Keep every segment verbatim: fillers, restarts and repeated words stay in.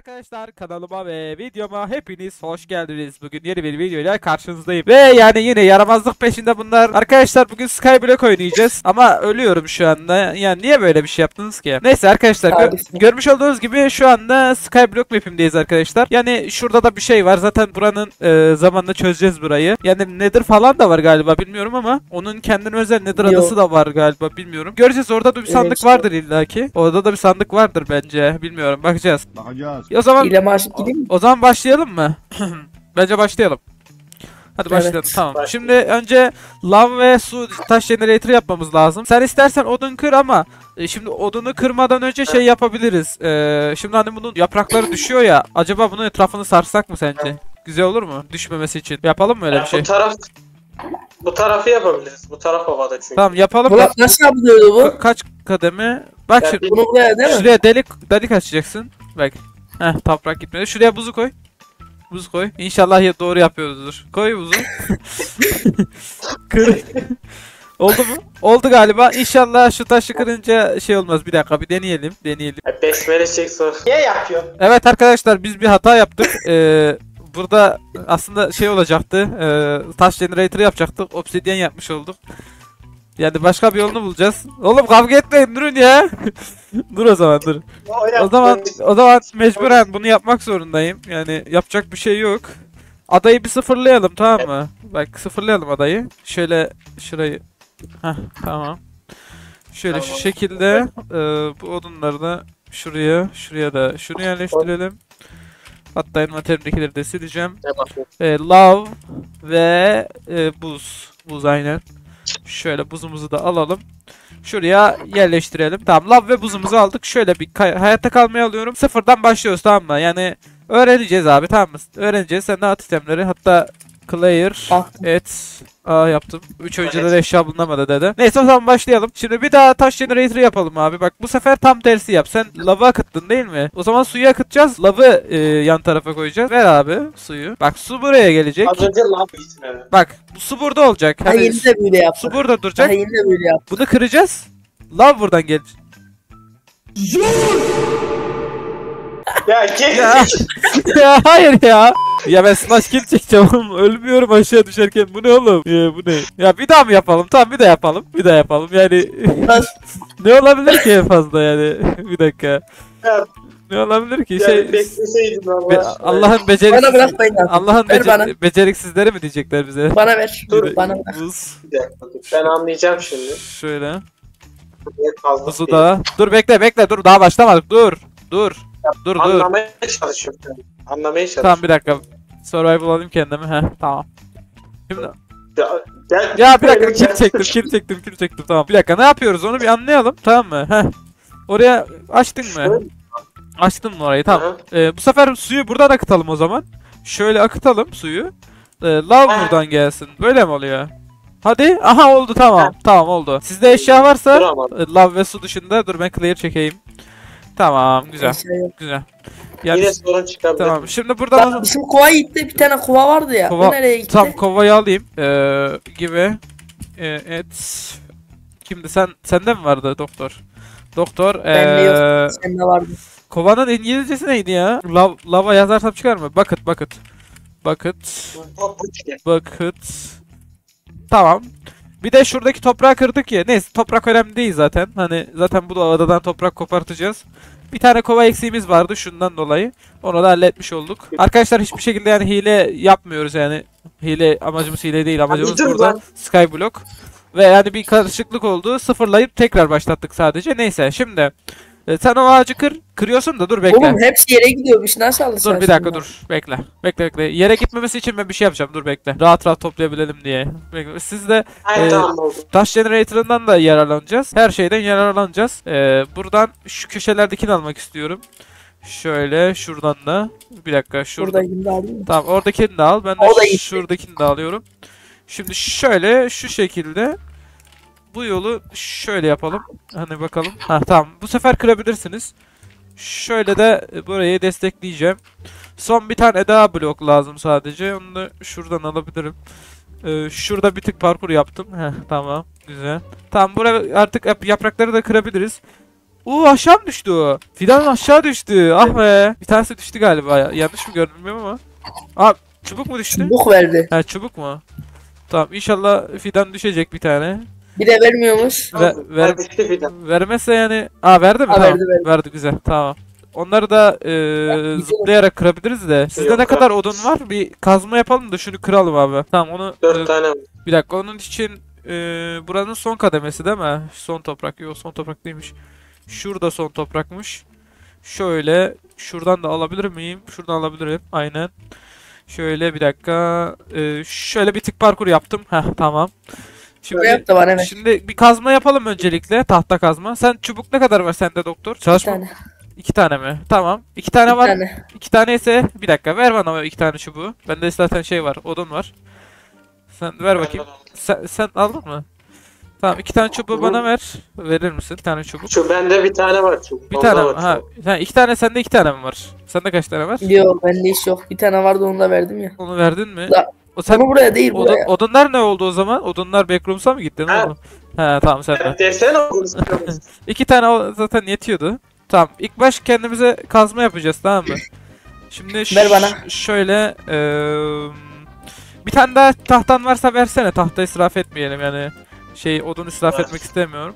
Arkadaşlar kanalıma ve videoma hepiniz hoş geldiniz. Bugün yeni bir videoyla karşınızdayım. Ve yani yine yaramazlık peşinde bunlar. Arkadaşlar bugün skyblock oynayacağız. Ama ölüyorum şu anda. Yani niye böyle bir şey yaptınız ki? Neyse arkadaşlar gö görmüş olduğunuz gibi şu anda skyblock map'imdeyiz arkadaşlar. Yani şurada da bir şey var. Zaten buranın e, zamanla çözeceğiz burayı. Yani nether falan da var galiba bilmiyorum ama onun kendine özel nether Yo. adası da var galiba bilmiyorum. Göreceğiz, orada da bir sandık evet, vardır illaki. Orada da bir sandık vardır bence. Bilmiyorum, bakacağız. O zaman, o zaman başlayalım mı? Bence başlayalım. Hadi evet, başlayalım. Tamam. Başlayalım. Şimdi önce lav ve su taş generator yapmamız lazım. Sen istersen odun kır ama şimdi odunu kırmadan önce şey yapabiliriz. Ee, şimdi hani bunun yaprakları düşüyor ya. Acaba bunun etrafını sarsak mı sence? Güzel olur mu? Düşmemesi için. Yapalım mı öyle yani bir şey? Bu taraf... Bu tarafı yapabiliriz. Bu taraf havada çünkü. Tamam yapalım. Burak nasıl yapılıyordu bu? Ka kaç kademe? Bak yani şimdi. Buraya, değil mi? Şuraya delik delik açacaksın. Bak. Heh, toprak gitmedi. Şuraya buzu koy. Buz koy. İnşallah ya doğru yapıyoruzdur. Koy buzu. Kır. Oldu mu? Oldu galiba. İnşallah şu taşı kırınca şey olmaz. Bir dakika bir deneyelim. Deneyelim. Besmele çek sonra. Niye yapıyorsun? Evet arkadaşlar biz bir hata yaptık. Eee Burada aslında şey olacaktı, e, taş generator'ı yapacaktık, obsidian yapmış olduk. Yani başka bir yolunu bulacağız. Oğlum kavga etmeyin, durun ya. Dur o zaman, dur. O zaman, o zaman mecburen bunu yapmak zorundayım. Yani yapacak bir şey yok. Adayı bir sıfırlayalım, tamam mı? Bak sıfırlayalım adayı. Şöyle şurayı. Heh, tamam. Şöyle tamam, şu şekilde e, bu odunları da şuraya, şuraya da şunu yerleştirelim. Hatta envanterimdekileri de sileceğim. E, love ve e, buz. Buz aynen. Şöyle buzumuzu da alalım. Şuraya yerleştirelim. Tamam, love ve buzumuzu aldık. Şöyle bir hayatta kalmaya alıyorum. Sıfırdan başlıyoruz, tamam mı? Yani öğreneceğiz abi, tamam mı? Öğreneceğiz. Sen de at itemleri. Hatta clear et. Aa yaptım. üç oyuncuda da eşya bulunamadı dedi. Neyse o zaman başlayalım. Şimdi bir daha taş generator yapalım abi. Bak bu sefer tam tersi yap. Sen lavı akıttın değil mi? O zaman suyu akıtacağız. Lavı e, yan tarafa koyacağız. Ver abi suyu. Bak su buraya gelecek. Az önce lav için evet. Bak su burada olacak. Hani, hayır yine böyle yaptı. Su burada duracak. Hayır yine böyle yaptı. Bunu kıracağız. Lav buradan gelecek. Ya, ya, ya hayır ya. Ya ben slash kill çekeceğim oğlum. Ölmüyorum aşağı düşerken. Bu ne oğlum? Ya, bu ne? Ya bir daha mı yapalım? Tamam bir daha yapalım. Bir daha yapalım. Yani ne olabilir ki en fazla yani? Bir dakika. Ya, ne olabilir ki? Yani şey, bekleseydim Allah. Be Allah'ın beceriksiz, Allah'ın becer beceriksizleri mi diyecekler bize? Bana ver. Dur bir, bana ver. Ben anlayacağım şimdi. Şöyle. Buzu da. Dur bekle bekle. Dur daha başlamadık. Dur. Dur. Dur dur. Anlamaya çalışıyorum. Anlamaya çalışıyorum. Tamam bir dakika. Survival alayım kendimi. Heh tamam. Şimdi... Ya, gel, ya bir dakika kill çektim kill çektim kill çektim tamam. Bir dakika ne yapıyoruz onu bir anlayalım tamam mı? Heh. Oraya açtın mı? Açtın mı orayı tamam. Ee, bu sefer suyu buradan akıtalım o zaman. Şöyle akıtalım suyu. Ee, lav buradan gelsin. Böyle mi oluyor? Hadi. Aha oldu tamam. Ha. Tamam oldu. Sizde eşya varsa lav ve su dışında dur ben clear çekeyim. Tamam güzel güzel. Yani, yine sorun çıkabilir. Tamam şimdi buradan bak, bizim kova gitti, bir tane kova vardı ya. Kova, nereye gitti? Tam kovayı alayım ee, gibi. Ee, evet. Kimdi sen? Sende mi vardı doktor? Doktor. Ee, sende vardı. Kovanın İngilizcesi neydi ya? Lav, lava yazarsam çıkar mı? Bucket bucket. Bucket. Bucket. Tamam. Bir de şuradaki toprağı kırdık ya. Neyse toprak önemli değil zaten. Hani zaten bu adadan toprak kopartacağız. Bir tane kova eksiğimiz vardı şundan dolayı. Onu da halletmiş olduk. Arkadaşlar hiçbir şekilde yani hile yapmıyoruz yani. Hile amacımız hile değil. Amacımız burada skyblock. Ve yani bir karışıklık oldu. Sıfırlayıp tekrar başlattık sadece. Neyse şimdi sen o ağacı kır. Kırıyorsun da dur bekle. Oğlum hepsi yere gidiyormuş. Nasıl alışıyorsun? Dur bir dakika şimdi? Dur. Bekle. Bekle bekle. Yere gitmemesi için ben bir şey yapacağım. Dur bekle. Rahat rahat toplayabilelim diye. Bekle. Siz de e, taş generator'ından da yararlanacağız. Her şeyden yararlanacağız. E, buradan şu köşelerdekini almak istiyorum. Şöyle şuradan da. Bir dakika şurada. Tamam oradakini de al. Ben de şuradakini de alıyorum. Şimdi şöyle şu şekilde. Bu yolu şöyle yapalım. Hani bakalım. Ha tamam. Bu sefer kırabilirsiniz. Şöyle de burayı destekleyeceğim. Son bir tane daha blok lazım sadece. Onu da şuradan alabilirim. Ee, şurada bir tık parkur yaptım. Heh, tamam. Güzel. Tamam. Buraya artık yaprakları da kırabiliriz. Uuu aşağı düştü. Fidan aşağı düştü. Ah be. Bir tanesi düştü galiba. Yanlış mı gördüm bilmiyorum ama. Aa çubuk mu düştü? Çubuk verdi. He çubuk mu? Tamam inşallah fidan düşecek bir tane. Bir de vermiyormuş. Ver, ver, vermezse yani. Aa verdi mi? Aa, tamam. Verdi, verdi. Verdi güzel tamam. Onları da e, zıplayarak kırabiliriz de. Sizde ne kadar odun var? Bir kazma yapalım da şunu kıralım abi. Tamam onu. Dört tane. Bir dakika onun için e, buranın son kademesi değil mi? Son toprak. Yok son toprak değilmiş. Şurada son toprakmış. Şöyle şuradan da alabilir miyim? Şuradan alabilirim. Aynen. Şöyle bir dakika. E, şöyle bir tık parkur yaptım. Heh tamam. Şimdi, var, evet. Şimdi bir kazma yapalım öncelikle. Tahta kazma. Sen çubuk ne kadar var sende doktor? Çalışma. Bir tane. İki tane mi? Tamam. İki tane var. Tane. İki tane ise bir dakika ver bana iki tane çubuğu. Bende zaten şey var. Odun var. Sen ver bakayım. Sen, sen aldın mı? Tamam iki tane çubuğu bana ver. Verir misin? Bir tane çubuk. Şu bende bir tane var çubuk. Bir tane var. Ha, ha iki tane sende iki tane mi var? Sende kaç tane var? Yok bende hiç yok. Bir tane vardı onu da verdim ya. Onu verdin mi? Da o sen, buraya değil odun, buraya. Odunlar ne oldu o zaman? Odunlar backroom'sa mı gitti? Ne oldu? He tamam sen de. Desene odunlar. İki tane zaten yetiyordu. Tamam ilk baş kendimize kazma yapacağız tamam mı? Şimdi şöyle e bir tane daha tahtan varsa versene, tahta israf etmeyelim yani şey odun israf evet. etmek istemiyorum.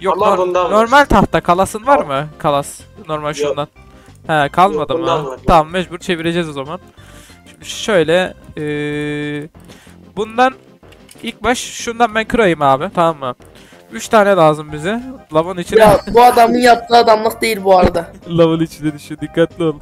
Yok no normal var. Tahta kalasın var mı? Kalas normal yok. Şundan. He kalmadı yok, mı? Tamam mecbur çevireceğiz o zaman. Şimdi şöyle e bundan ilk baş şundan ben kırayım abi tamam mı? üç tane lazım bize. Lavın içine. Ya bu adamın yaptığı adamlık değil bu arada. Lavın içine düşüyor. Dikkatli ol.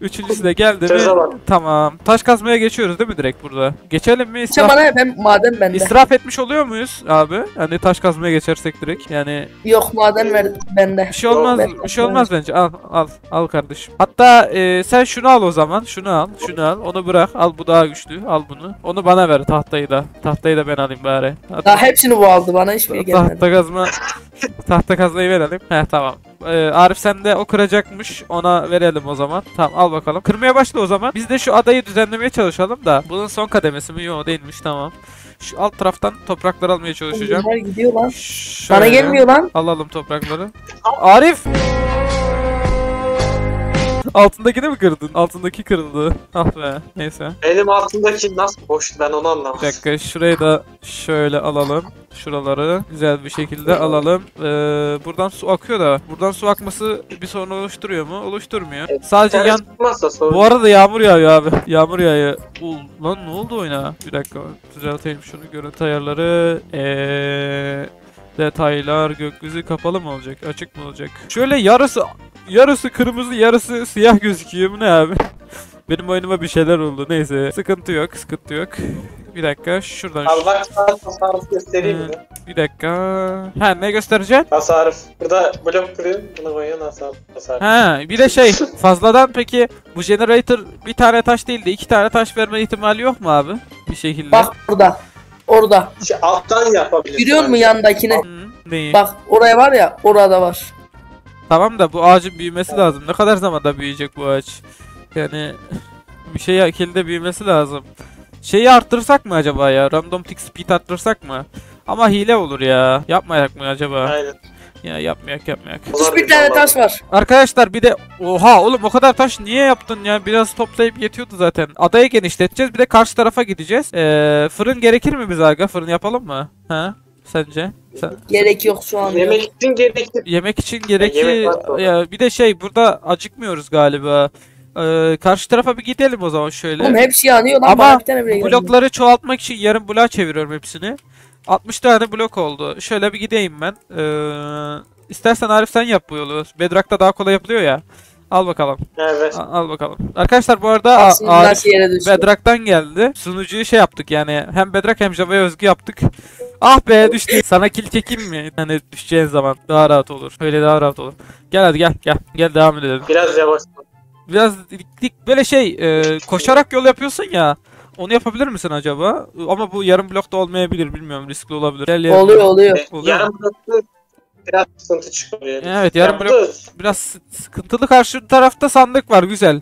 Üçüncüsü de geldi mi? Tamam. Taş kazmaya geçiyoruz değil mi direkt burada? Geçelim mi? İsraf... Bana, ben, maden bende. İsraf etmiş oluyor muyuz abi? Hani taş kazmaya geçersek direkt. Yani yok maden ver bende. Bir şey olmaz. Yok, ben, bir şey olmaz ben. Bence. Al al al kardeşim. Hatta e, sen şunu al o zaman. Şunu al. Şunu al. Onu bırak. Al bu daha güçlü. Al bunu. Onu bana ver tahtayı da. Tahtayı da ben alayım bari. Hatta... Daha hepsini bu aldı bana hiçbir tahta gelmedi. Tahta kazma. Tahta kazmayı verelim. Heh tamam. Ee, Arif sen de o kıracakmış. Ona verelim o zaman. Tamam al bakalım. Kırmaya başla o zaman. Biz de şu adayı düzenlemeye çalışalım da. Bunun son kademesi mi? Yok değilmiş tamam. Şu alt taraftan topraklar almaya çalışacağım. Bunlar gidiyor lan. Şöyle. Bana gelmiyor lan. Alalım toprakları. Arif! Altındakini mi kırdın? Altındaki kırıldı. Ah be. Neyse. Benim altındaki nasıl boştu ben onu anlamadım. Bir dakika şurayı da şöyle alalım. Şuraları güzel bir şekilde alalım. Ee, buradan su akıyor da. Buradan su akması bir sorun oluşturuyor mu? Oluşturmuyor. Evet, sadece yan... Bu arada yağmur yağıyor abi. Yağmur yağıyor. Ul, lan ne oldu oyuna? Bir dakika düzelteyim şunu. Görüntü ayarları. Eee... Detaylar gökyüzü kapalı mı olacak? Açık mı olacak? Şöyle yarısı... Yarısı kırmızı, yarısı siyah gözüküyor mu ne abi? Benim oyunuma bir şeyler oldu. Neyse. Sıkıntı yok, sıkıntı yok. Bir dakika şuradan. Abi bak tasarruf göstereyim mi? Bir dakika. Ha ne göstereceksin? Tasarruf. Burada blok kırıyorum. Bunu koyuyorsun tasarruf. tasarruf. Ha bir de şey fazladan peki bu generator bir tane taş değil de iki tane taş verme ihtimali yok mu abi? Bir şekilde. Bak burada. Orada. Şey, alttan yapabilirsin. Görüyor musun yandakine? Hı, neyi? Bak oraya var ya orada var. Tamam da bu ağacın büyümesi lazım. Ne kadar zamanda büyüyecek bu ağaç? Yani bir şey akılda büyümesi lazım. Şeyi arttırsak mı acaba ya? Random tick speed arttırsak mı? Ama hile olur ya. Yapmayak mı acaba? Aynen. Ya yapmayak yapmayak. Bir tane taş var. Arkadaşlar bir de oha oğlum o kadar taş niye yaptın ya? Biraz toplayıp yetiyordu zaten. Adayı genişleteceğiz. Bir de karşı tarafa gideceğiz. Ee, fırın gerekir mi bize aga? Fırın yapalım mı? Ha? Sence? Sen... Gerek yok şu an. Yemek için gerekli. Yemek için gerekli. Bir de şey burada acıkmıyoruz galiba. Ee, karşı tarafa bir gidelim o zaman şöyle. Oğlum hepsi yanıyor lan. Ama blokları çoğaltmak için yarım bloğa çeviriyorum hepsini. altmış tane blok oldu. Şöyle bir gideyim ben. Ee, istersen Arif sen yap bu yolu. Bedrock'ta daha kolay yapılıyor ya. Al bakalım. Evet. Al, al bakalım. Arkadaşlar bu arada Arif Bedrock'tan geldi. Sunucuyu şey yaptık yani. Hem Bedrock hem Java'ya özgü yaptık. Ah be düştü. Sana kill çekeyim mi? Hani düşeceğin zaman daha rahat olur. Öyle daha rahat olur. Gel hadi gel gel. Gel devam edelim. Biraz yavaş. Biraz dik dik böyle şey e, koşarak yol yapıyorsun ya. Onu yapabilir misin acaba? Ama bu yarım blokta olmayabilir bilmiyorum. Riskli olabilir. Gel, oluyor, oluyor oluyor. oluyor. Yarım blokta biraz sıkıntı çıkıyor. Yani. Evet yarım blok biraz sıkıntılı. Karşı tarafta sandık var güzel.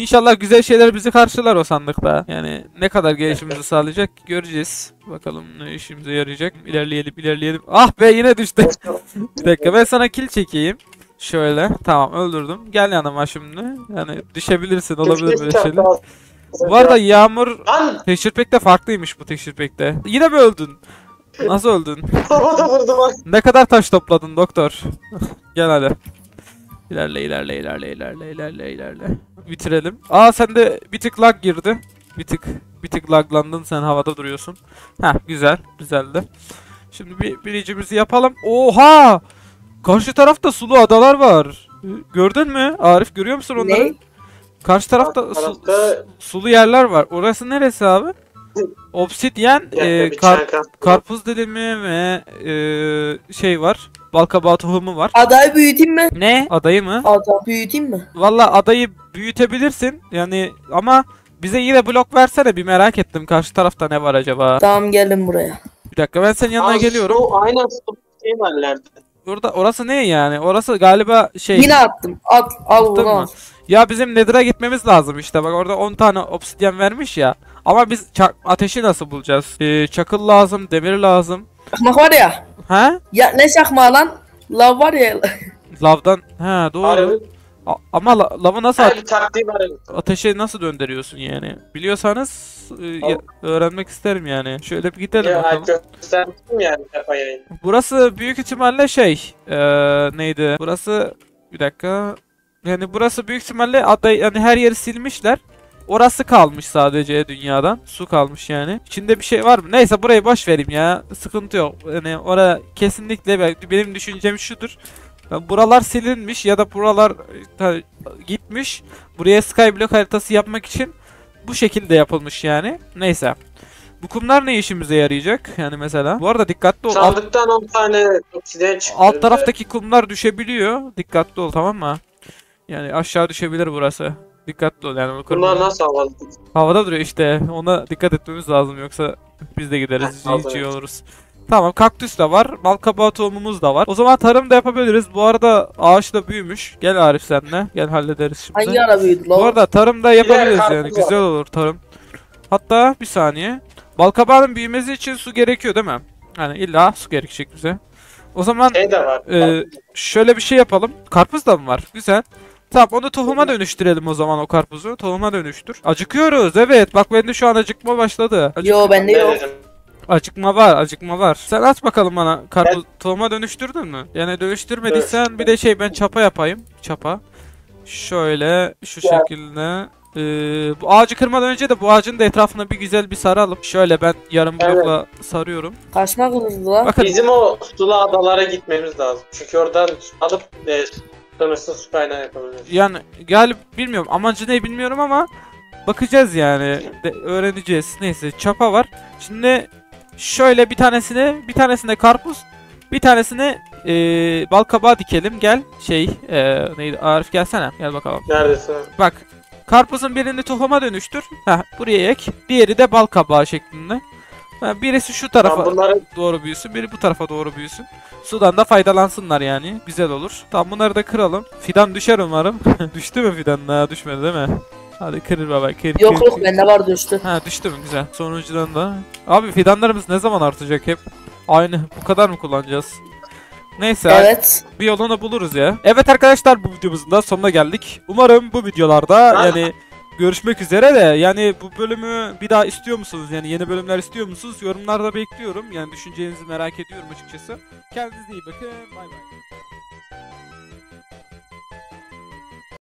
İnşallah güzel şeyler bizi karşılar o sandıkta. Yani ne kadar gelişimizi sağlayacak göreceğiz. Bakalım ne işimize yarayacak. İlerleyelim ilerleyelim. Ah be yine düştü. Bir dakika ben sana kill çekeyim. Şöyle tamam öldürdüm. Gel yanıma şimdi. Yani düşebilirsin, olabilir böyle şeyler. Bu arada yağmur tekşir pekte farklıymış bu tekşir pekte. Yine mi öldün? Nasıl öldün? Ne kadar taş topladın doktor? Gel hadi. İlerle ilerle ilerle ilerle ilerle ilerle. Bitirelim. Aa sen de bir tık lag girdi. Bir tık bir tık laglandın, sen havada duruyorsun. Heh güzel güzeldi. Şimdi bir biricimizi yapalım. Oha! Karşı tarafta sulu adalar var. Gördün mü? Arif görüyor musun onları? Ne? Karşı tarafta, tarafta... Su, sulu yerler var. Orası neresi abi? Obsidyen, e, kar, karpuz dilimi ve e, şey var. Balkabağı tohumu var. Adayı büyüteyim mi? Ne? Adayı mı? Adayı büyüteyim mi? Valla adayı büyütebilirsin. Yani ama bize yine blok versene, bir merak ettim. Karşı tarafta ne var acaba? Tamam gelin buraya. Bir dakika ben senin yanına Aa, geliyorum. Şu, aynen şu şey varlardı. Orada, orası ne yani? Orası galiba şey. Yine attım. At, al bunu. Ya bizim Nether'a gitmemiz lazım işte. Bak orada on tane obsidyen vermiş ya. Ama biz ateşi nasıl bulacağız? Ee, çakıl lazım, demir lazım. Çakmak var ya. He? Ya ne çakmağı lan? Lav var ya. Lavdan. He doğru. Ama la lavı nasıl ateşe nasıl döndürüyorsun yani? Biliyorsanız e, öğrenmek isterim yani. Şöyle bir gidelim ya, bakalım. Yani, burası büyük ihtimalle şey e, neydi? Burası bir dakika. Yani burası büyük ihtimalle aday, yani her yeri silmişler. Orası kalmış sadece dünyadan. Su kalmış yani. İçinde bir şey var mı? Neyse burayı boş vereyim ya. Sıkıntı yok. Yani oraya kesinlikle benim düşüncem şudur. Buralar silinmiş ya da buralar gitmiş. Buraya skyblock haritası yapmak için bu şekilde yapılmış yani. Neyse. Bu kumlar ne işimize yarayacak? Yani mesela. Bu arada dikkatli ol. Sandıktan on tane obsidyen çıktı. Alt taraftaki kumlar düşebiliyor. Dikkatli ol tamam mı? Yani aşağı düşebilir burası. Dikkatli ol yani. Bunlar nasıl havada? Havada duruyor işte. Ona dikkat etmemiz lazım yoksa biz de gideriz. Hiç iyi oluruz. Tamam kaktüs de var. Balkabağı tohumumuz da var. O zaman tarım da yapabiliriz. Bu arada ağaç da büyümüş. Gel Arif senle. Gel hallederiz şimdi. Hangi ara büyüdü lan? Bu arada tarım da yapabiliriz yani. Güzel olur tarım. Hatta bir saniye. Balkabağın büyümesi için su gerekiyor değil mi? Yani illa su gerekecek bize. O zaman şey de var. E, şöyle bir şey yapalım. Karpuz da mı var? Güzel. Tamam onu tohuma dönüştürelim o zaman, o karpuzu. Tohuma dönüştür. Acıkıyoruz evet. Bak bende şu an acıkma başladı. Acıkma. Yo bende yok. Acıkma var, acıkma var. Sen aç bakalım bana. Karpuz tohuma dönüştürdün mü? Yani dönüştürmediysen bir de şey ben çapa yapayım. Çapa. Şöyle şu şekilde. Ee, bu ağacı kırmadan önce de bu ağacın da etrafına bir güzel bir saralım. Şöyle ben yarım blokla evet. sarıyorum. Kaçmak olurdu lan. Bizim o sulu adalara gitmemiz lazım. Çünkü oradan alıp e, sonrasında su kaynağı yapabiliriz. Yani galiba bilmiyorum amacı ne bilmiyorum ama bakacağız yani. De, öğreneceğiz. Neyse çapa var. Şimdi şöyle bir tanesine, bir tanesine karpuz, bir tanesine e, balkabağı dikelim. Gel şey, e, neydi Arif gelsene. Gel bakalım. Neredesin? Bak, karpuzun birini tohuma dönüştür. Heh, buraya ek. Diğeri de balkabağı şeklinde. Ha, birisi şu tarafa tamam, bunları... doğru büyüsün, biri bu tarafa doğru büyüsün. Sudan da faydalansınlar yani. Güzel olur. Tamam bunları da kıralım. Fidan düşer umarım. Düştü mü fidan? Ha, düşmedi değil mi? Hadi kırır baba kırır. Yok kırır, yok bende var düştü. Ha düştü mü güzel. Sonuncudan da. Abi fidanlarımız ne zaman artacak hep? Aynı bu kadar mı kullanacağız? Neyse. Evet. Bir yolunu buluruz ya. Evet arkadaşlar bu videomuzun da sonuna geldik. Umarım bu videolarda yani görüşmek üzere de yani bu bölümü bir daha istiyor musunuz? Yani yeni bölümler istiyor musunuz? Yorumlarda bekliyorum. Yani düşüncelerinizi merak ediyorum açıkçası. Kendinize iyi bakın. Bay bay.